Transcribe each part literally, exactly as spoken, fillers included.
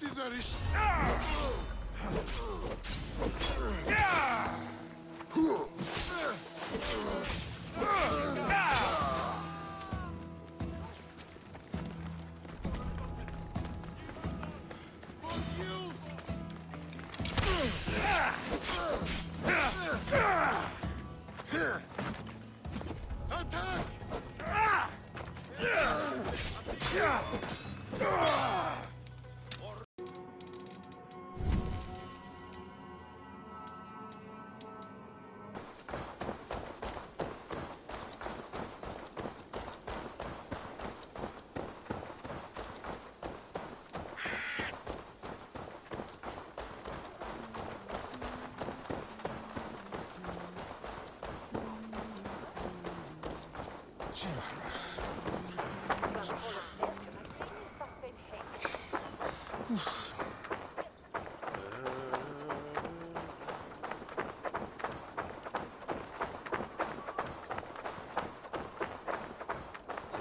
This is a rish.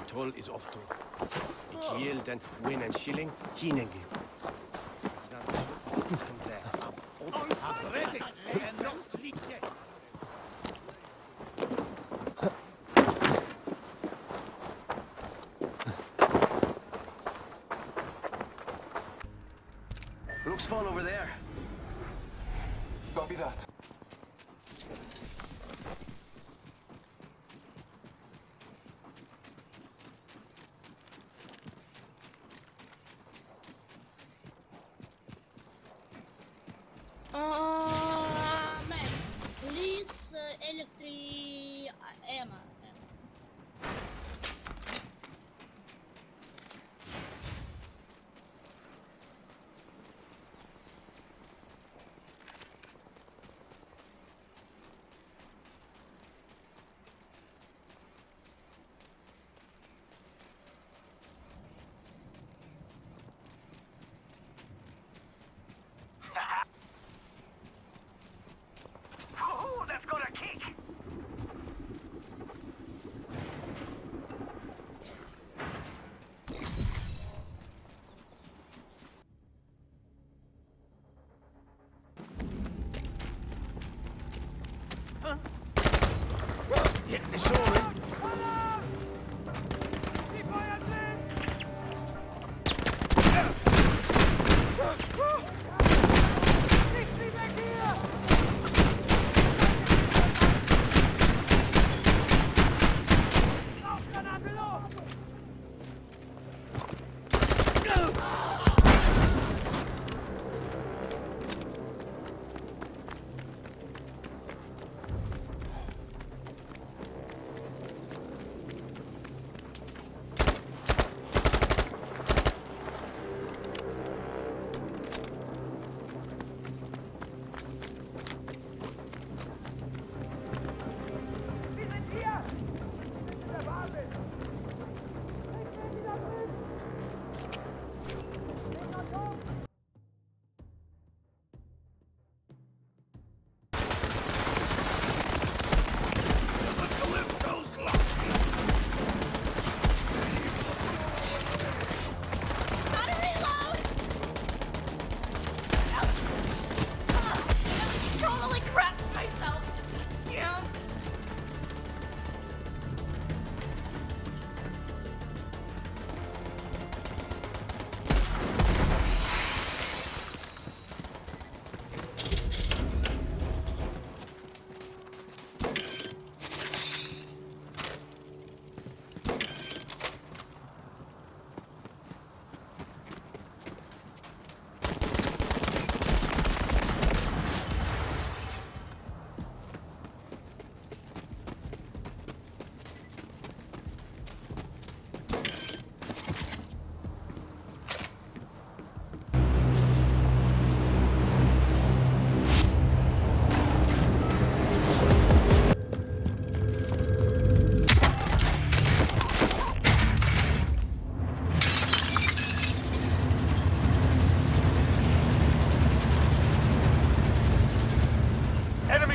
Toll is off to. Ich will den win and shilling Keenan geben. Looks fun over there. Copy that.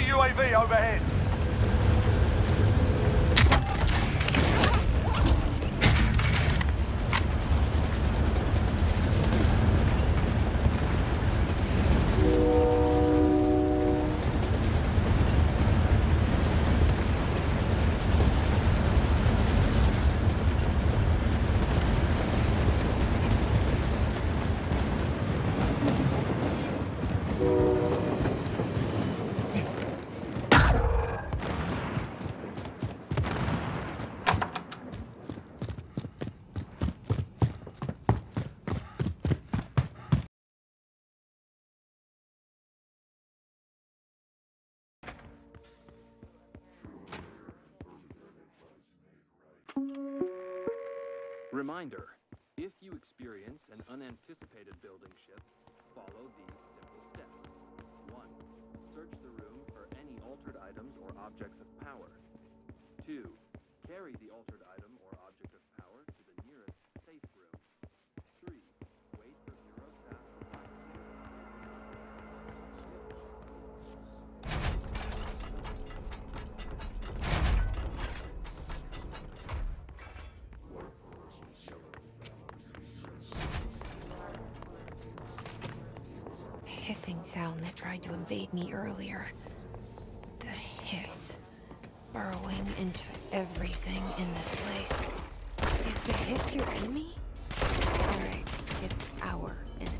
U A V overhead. Reminder, if you experience an unanticipated building shift, follow these simple steps. one. Search the room for any altered items or objects of power. two. Carry the altered item or object of power to the nearest safe room. three. Wait for zero staff to find you. Hissing sound that tried to invade me earlier. The hiss, burrowing into everything in this place. Is the hiss your enemy? All right, it's our enemy.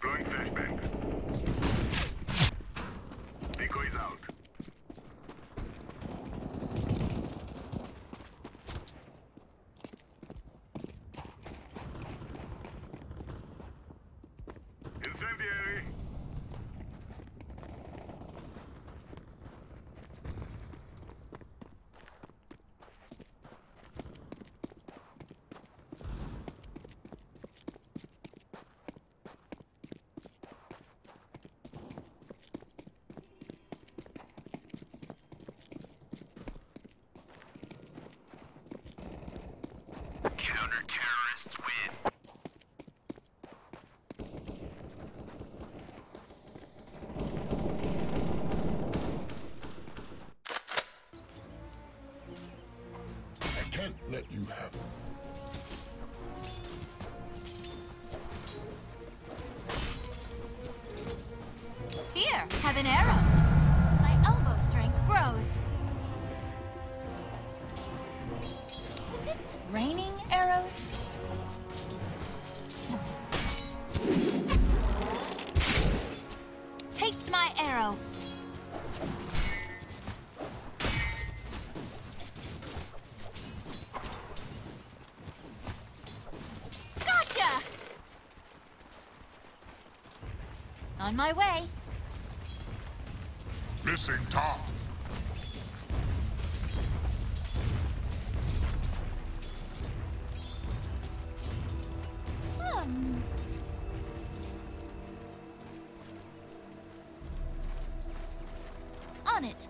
Deploying flashbang. Decoys out. Incendiary! Counter-terrorists win! Can't let you have it. Here, have an arrow. My elbow strength grows. Is it raining arrows? Taste my arrow. On my way. Missing top. Um. On it.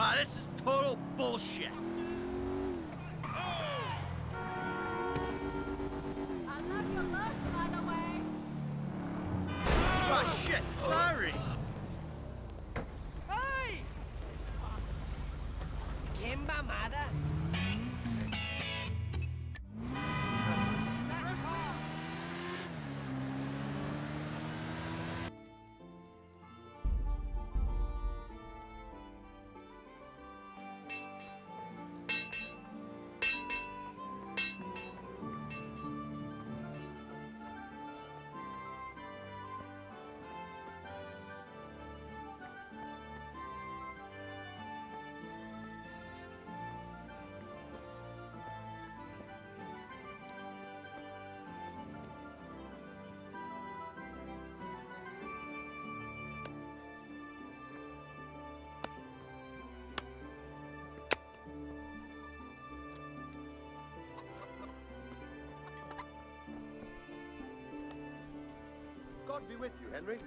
Ah, this is total bullshit. Oh. I love your love, by the way. Oh, oh shit, sorry. Hey! Kimba, mother. God be with you, Henry.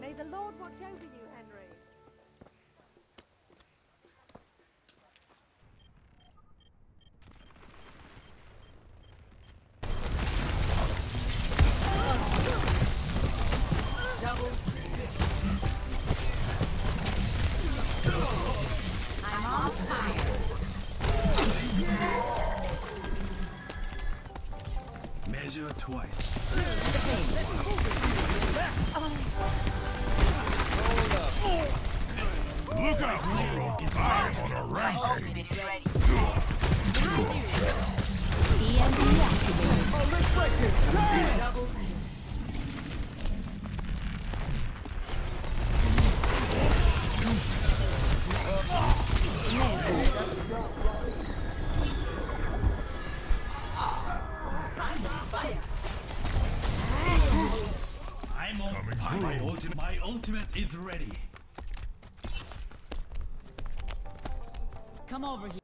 May the Lord watch over you, Henry. Twice. Look out! I'm on a rampage! My ultimate, my ultimate is ready. Come over here.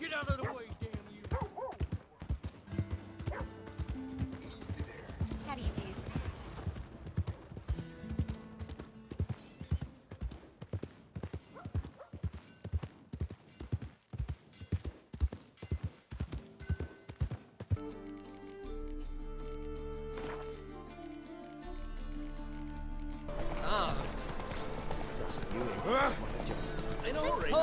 Get out of the way, damn you! How do you do? Ah! Uh, I know, right? Oh.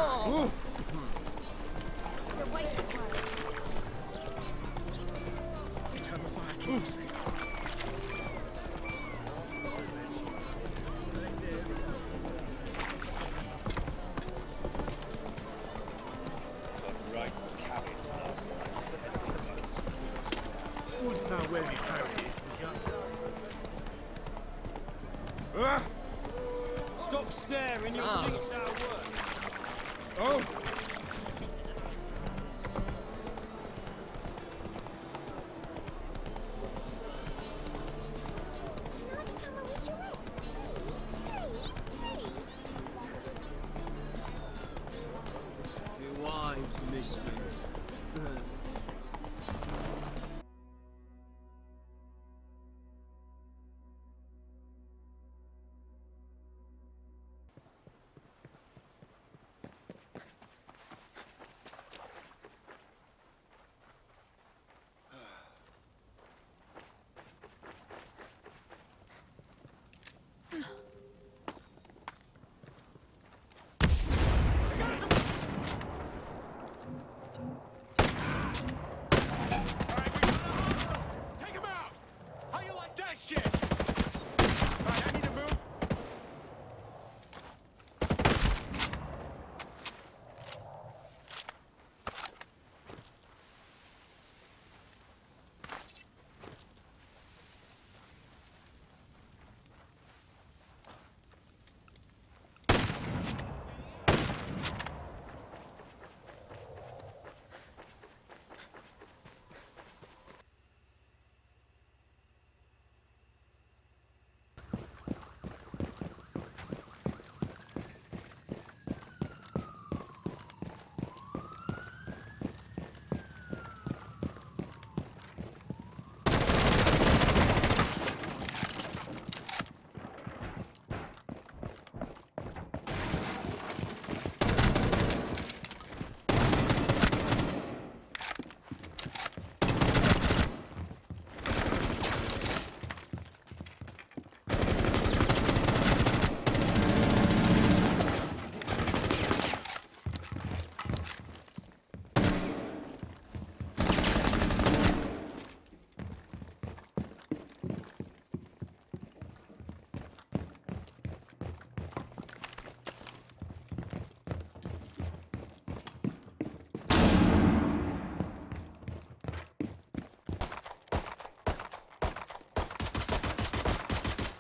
Stop staring, you'll ah. jinx our work. Oh! Your wives miss me.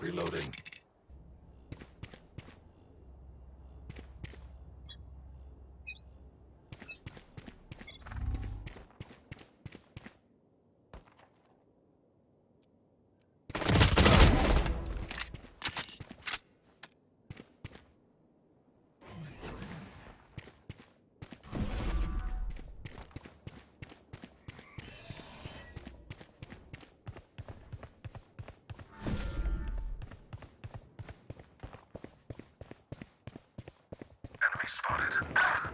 Reloading. Spotted.